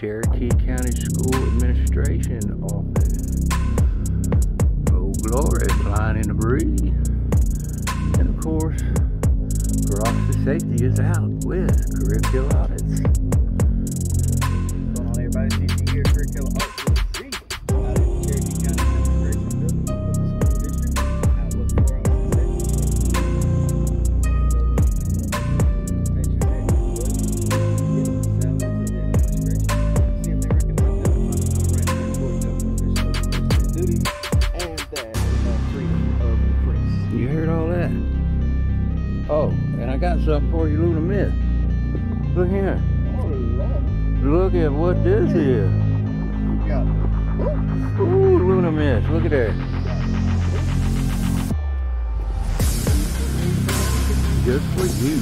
Cherokee County School Administration Office. Oh glory, flying in the breeze. And of course, for officer safety is out with curricular audits. What's going on, everybody? CC here, curricular audits. You heard all that? Oh, and I got something for you, Luna Miss. Look here. Look at what this is. Ooh, Luna Miss, look at that. Just for you.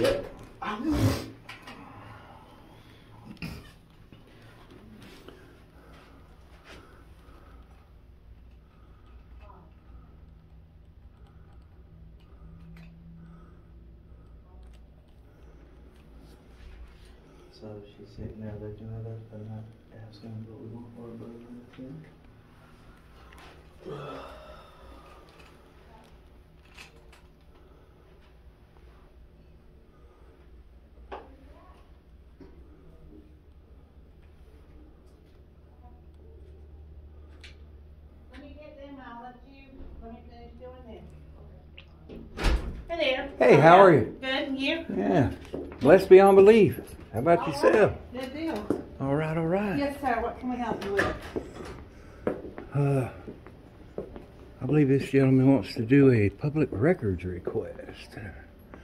Yep. So she's sitting there looking at us, but not asking what we want for a brother and a kid. Hey, how are you? Good, and you? Yeah. Blessed beyond belief. How about yourself? Good deal. All right, all right. Yes, sir. What can we help you with? I believe this gentleman wants to do a public records request.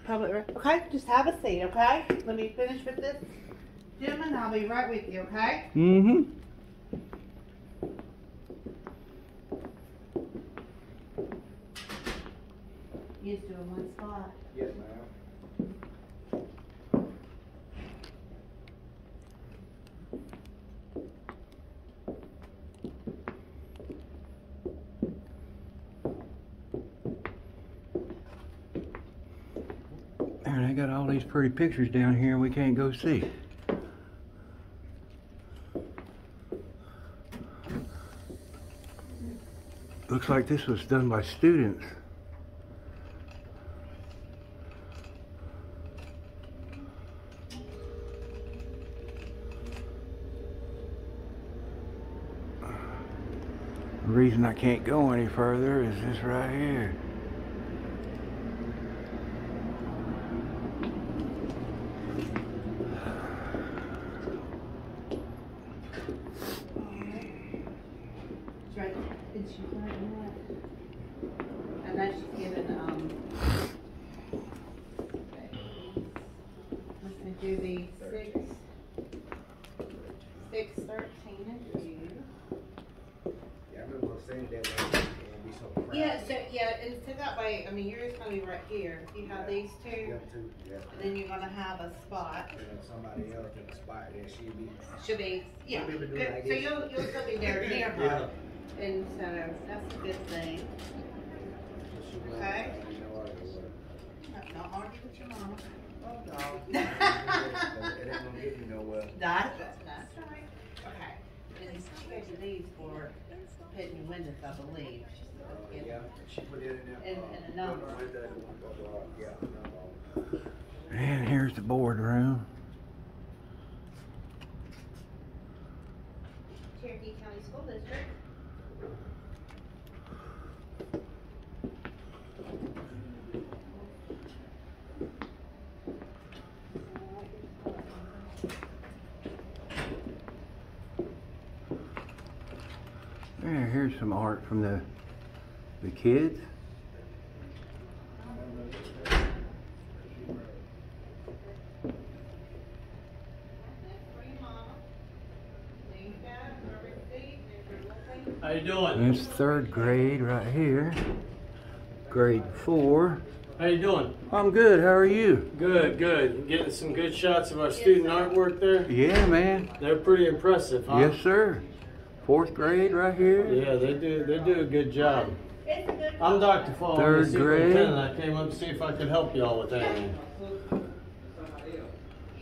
Public records? Okay, just have a seat, okay? Let me finish with this, gentleman. I'll be right with you, okay? Mm-hmm. He's doing one spot. Yes, ma'am. And I got all these pretty pictures down here we can't go see. Looks like this was done by students. The reason I can't go any further is this right here. It's right there. Did she put it in that? And then she's given, let's do the 6/13 interview. Yeah, so yeah, and so that way, I mean, yours gonna be right here. You have these two, and then you're gonna have a spot. And then somebody else in the spot, then she'll be yeah. Good. Like so you'll still be there near her, and so that's a good thing. Okay. Don't argue with your mama. Oh no. It ain't gonna get you nowhere. That's right. Okay. And she gave you these for hitting your windows, I believe. Yeah, she put it in there. And another one. And here's the boardroom. Cherokee County School District. Here's some art from the kids. This is third grade right here. Grade 4. How you doing? I'm good. How are you? Good, good. Getting some good shots of our student artwork there? Yeah, man. They're pretty impressive, huh? Yes, sir. 4th grade right here. Yeah, they do a good job. I'm Dr. Fall. 3rd grade. I came up to see if I could help y'all with that.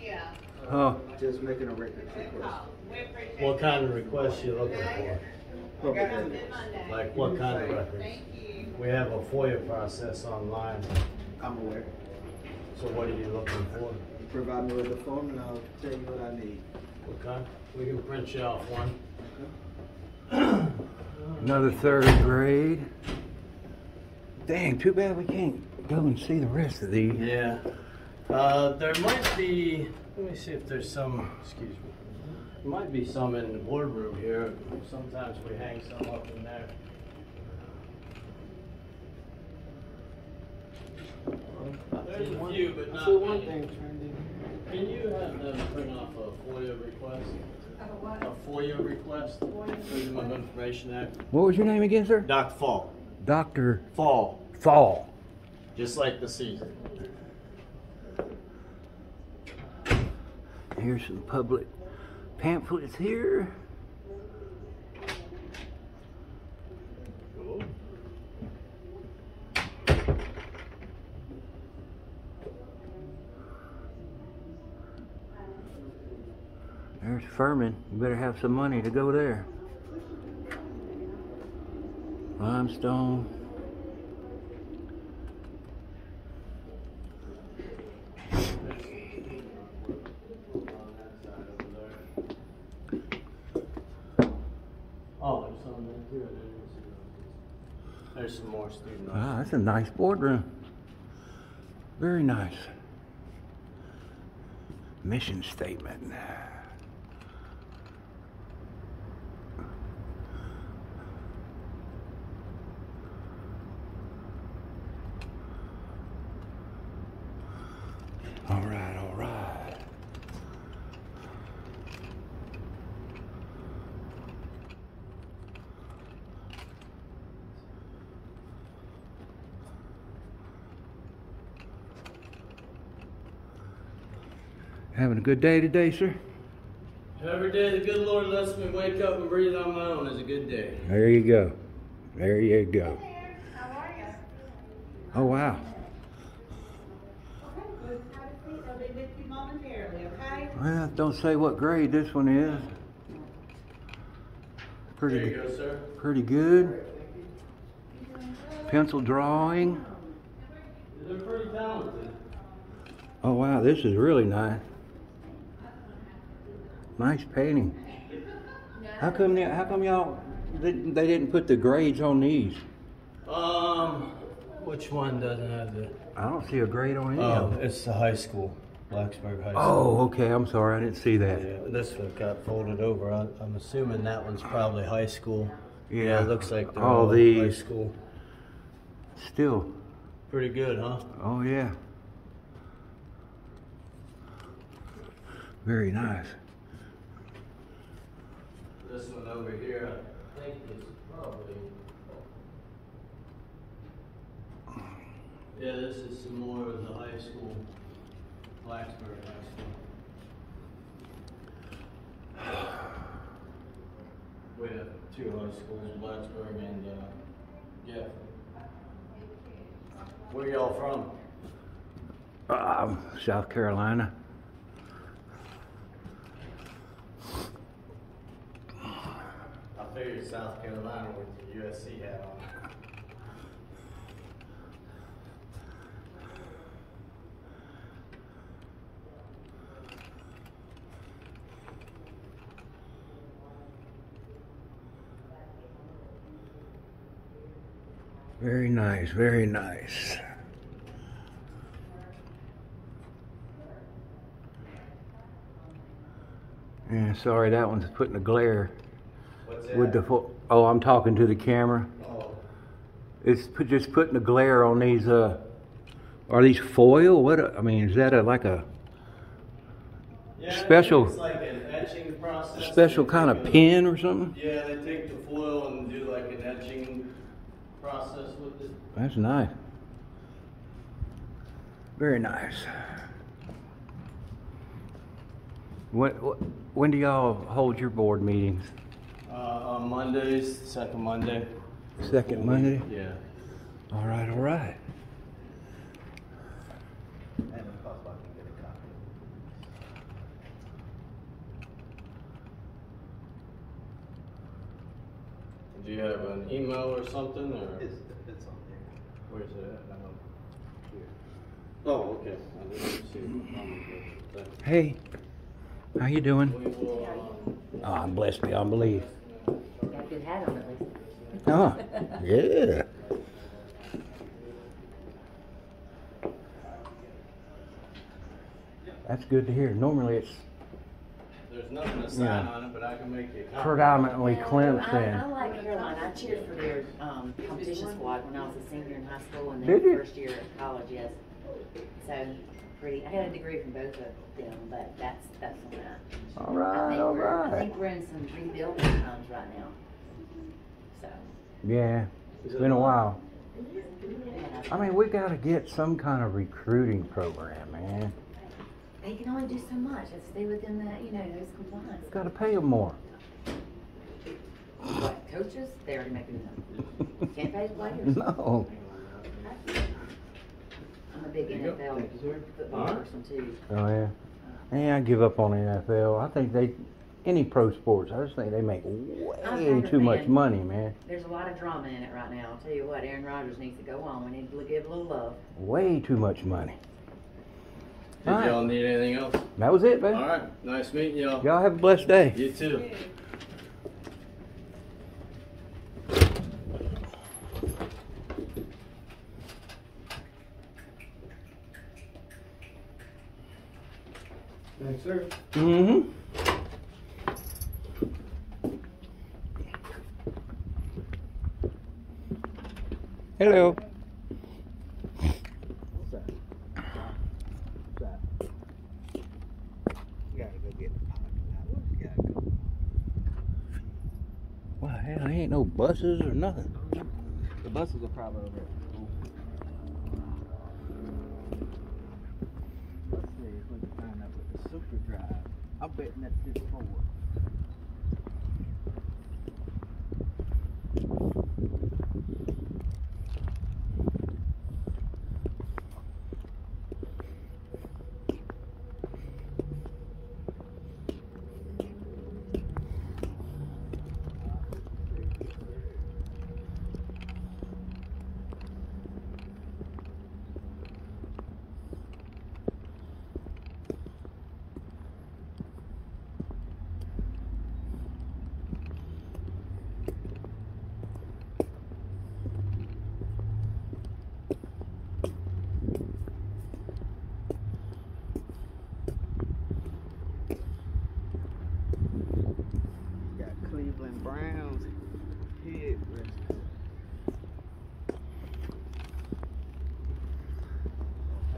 Yeah. Oh. Just making a request. What kind of request are you looking for? Like what kind of records? We have a FOIA process online. I'm aware. So what are you looking for? You provide me with the form and I'll tell you what I need. Okay. We can print you off one. Okay. Another 3rd grade. Dang, too bad we can't go and see the rest of these. Yeah. There might be, let me see if there's some, excuse me. There might be some in the boardroom here. Sometimes we hang some up in there. There's a few, but not many. Can you have them print off a FOIA request? A what? A FOIA request. Freedom of Information Act. What was your name again, sir? Dr. Fall. Dr. Fall. Fall. Just like the season. Here's some public pamphlets here. There's Furman. You better have some money to go there. Limestone. Oh, there's some there too. There's some more students. Ah, that's a nice boardroom. Very nice. Mission statement. Having a good day today, sir? Every day the good Lord lets me wake up and breathe on my own is a good day. There you go. There you go. Hey there. How are you? Oh, wow. Okay, good. I'll be with you momentarily, okay? Well, don't say what grade this one is. Pretty good. There you go, sir. Pretty good. Pencil drawing. They're pretty talented. Oh, wow, this is really nice. Nice painting. How come y'all they didn't put the grades on these? Which one doesn't have the? I don't see a grade on any of them. It's the high school, Blacksburg High School. Oh, okay. I'm sorry, I didn't see that. Yeah, this one got folded over. I'm assuming that one's probably high school. Yeah, it looks like all these high school. Still. Pretty good, huh? Oh yeah. Very nice. This one over here, I think is probably... Yeah, this is some more of the high school, Blacksburg High School. We have 2 high schools, Blacksburg and Gaffney. Where y'all from? South Carolina. I figured South Carolina with the USC hat on. Very nice, very nice. Yeah, sorry, that one's putting a glare. With the I'm talking to the camera. Oh. It's just putting a glare on these. Are these foil? What I mean, is that special? It's like an etching process. Special kind of pen or something. Yeah, they take the foil and do like an etching. process with it. That's nice. Very nice. When do y'all hold your board meetings? On Mondays, second Monday. Second Monday? Yeah. All right, all right. Do you have an email or something? Or? It's on there. Where's it at? I don't here. Oh, okay. I didn't see it. Hey, how you doing? We will, oh, I'm blessed beyond belief. You got a good hat on at least. Oh, yeah. That's good to hear. Normally it's... There's nothing to sign on it, but I can make it. Predominantly Clemson. I like Caroline. I cheered for their competition squad when I was a senior in high school and then first year of college, yes. So, pretty. I had a degree from both of them, but that's on that. All right, all right. I think we're in some rebuilding times right now. So. Yeah, it's been a while. I mean, we got to get some kind of recruiting program, man. They can only do so much. If they stay within that, you know, those compliance. Got to pay them more. What, coaches? They already making them. Can't pay players. No. I'm a big NFL football person too. Oh yeah. Yeah, I give up on NFL. I think they, any pro sports, I just think they make way too much money, man. There's a lot of drama in it right now. I'll tell you what, Aaron Rodgers needs to go on. We need to give a little love. Way too much money. Did y'all need anything else? That was it, man. All right. Nice meeting y'all. Y'all have a blessed day. You too. Thanks, sir. Mm-hmm. Hello. Hell, ain't no buses or nothing. The buses are probably over there. Let's see if we can find out with the super drive. I'm betting that's just forward.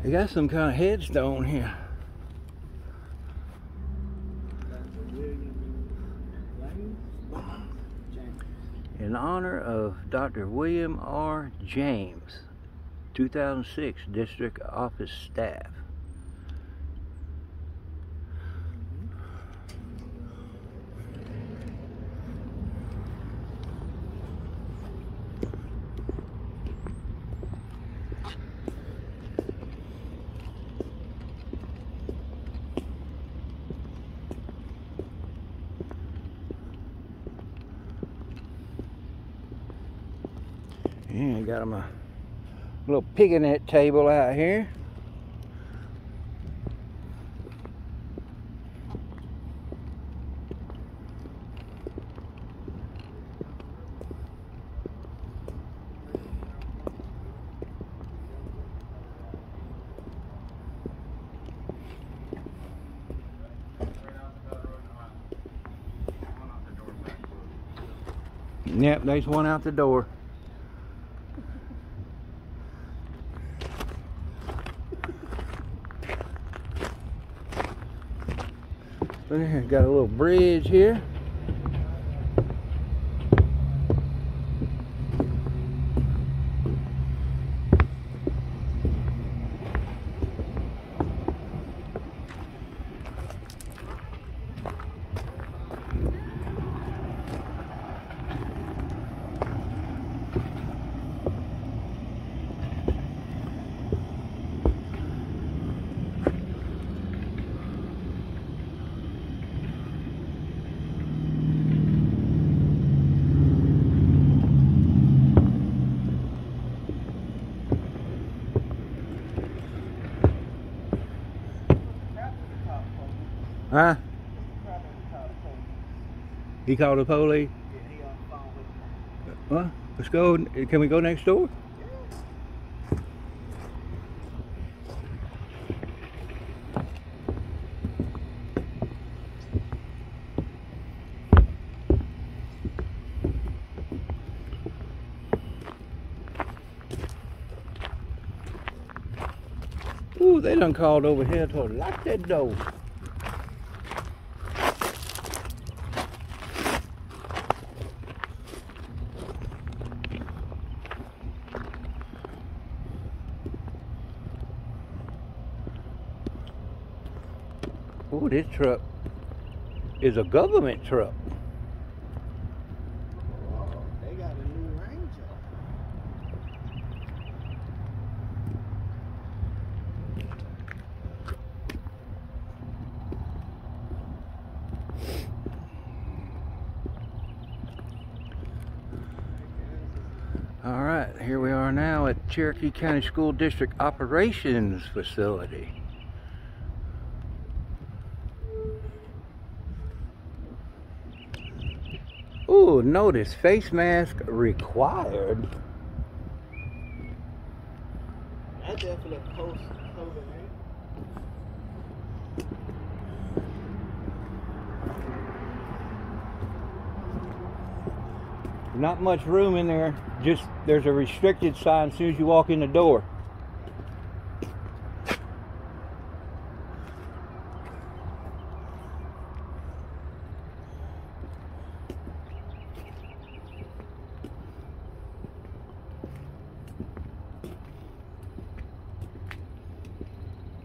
They got some kind of headstone here. In honor of Dr. William R. James, 2006 District Office Staff. Yeah, got him a little picnic table out here. Yep, there's one out the door. Got a little bridge here. Huh? He called the police. Yeah, he on the phone with the police. Well, let's go. Can we go next door? Ooh, they done called over here to lock that door. Ooh, this truck is a government truck. Whoa, they got a new Ranger. All right, here we are now at Cherokee County School District Operations Facility. Ooh, notice face mask required. That's definitely post COVID, right? Not much room in there. Just there's a restricted sign as soon as you walk in the door.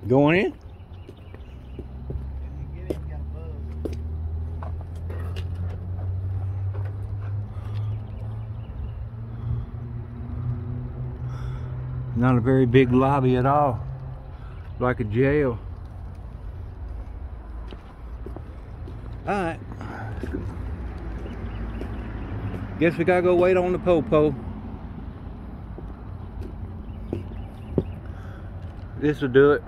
Going in? Not a very big lobby at all, like a jail. Alright. Guess we gotta go wait on the popo. This'll do it.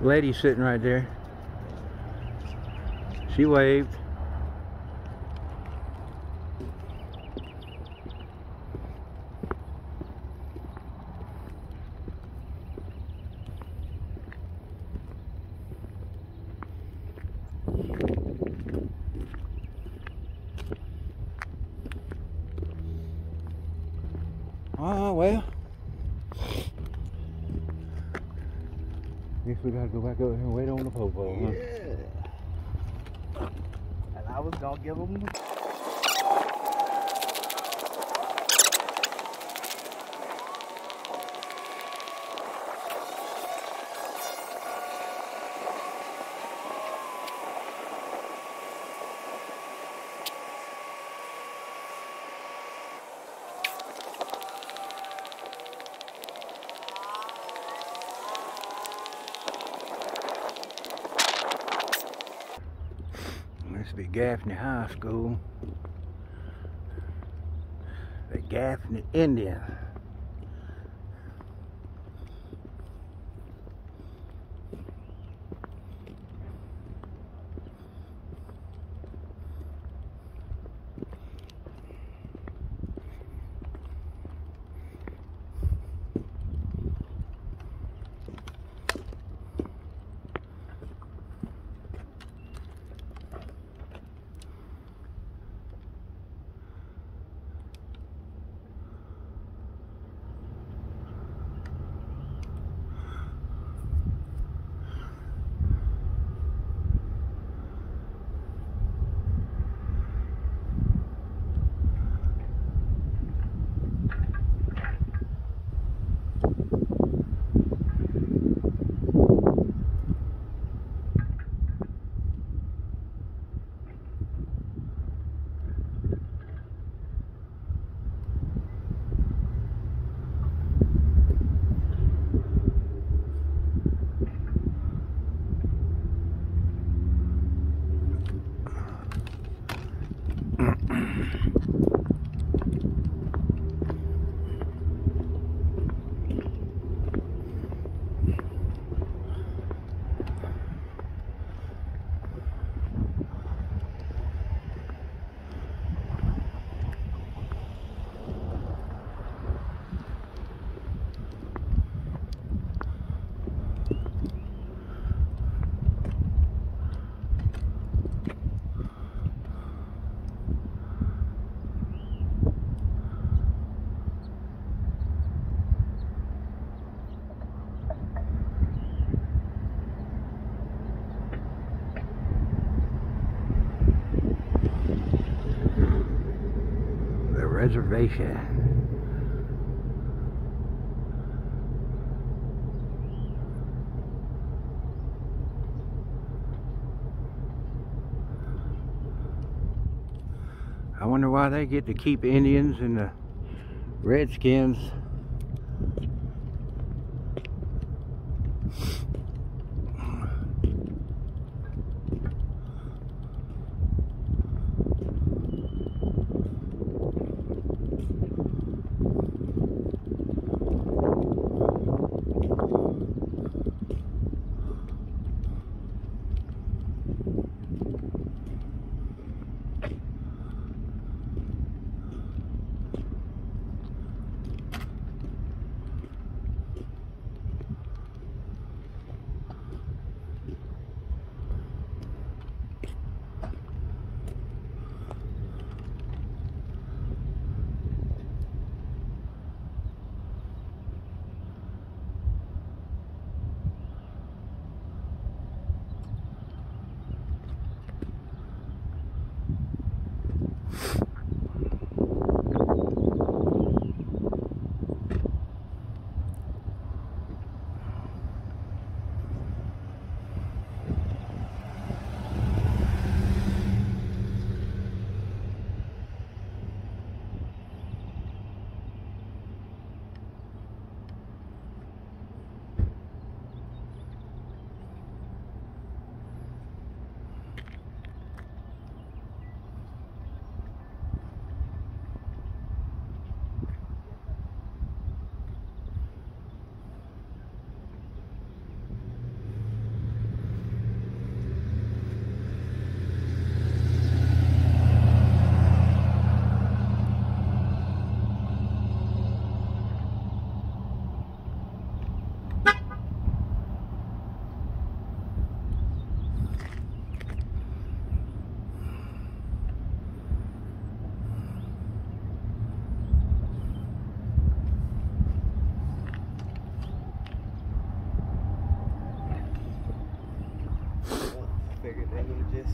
Lady sitting right there. She waved. Ah, well. Guess we gotta go back over here and wait on the popo, huh? Yeah. And I was gonna give them. Be Gaffney High School, the Gaffney Indians. reservation. I wonder why they get to keep Indians and the Redskins.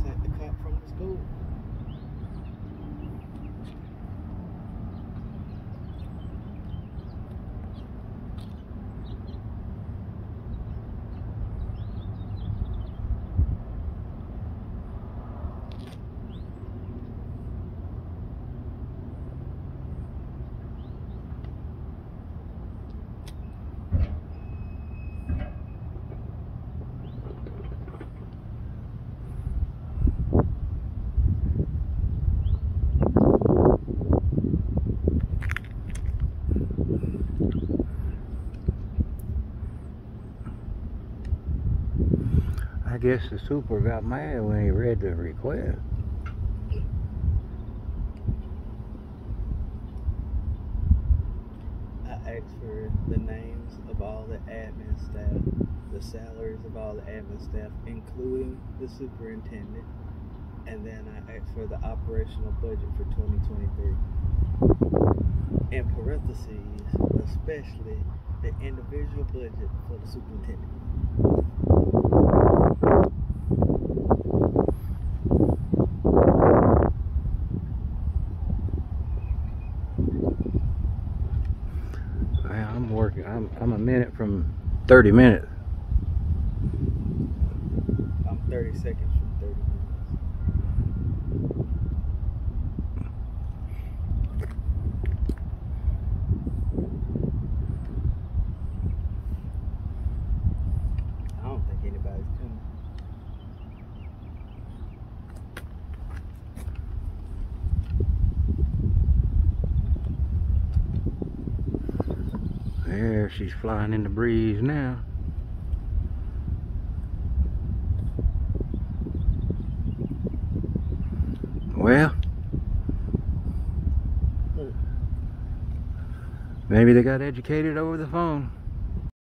Sent the cop from the school. I guess the super got mad when he read the request. I asked for the names of all the admin staff, the salaries of all the admin staff, including the superintendent, and then I asked for the operational budget for 2023. In parentheses, especially the individual budget for the superintendent. I'm a minute from 30 minutes. I'm 30 seconds from 30 minutes. I don't think anybody's coming. There, she's flying in the breeze now. Well, maybe they got educated over the phone.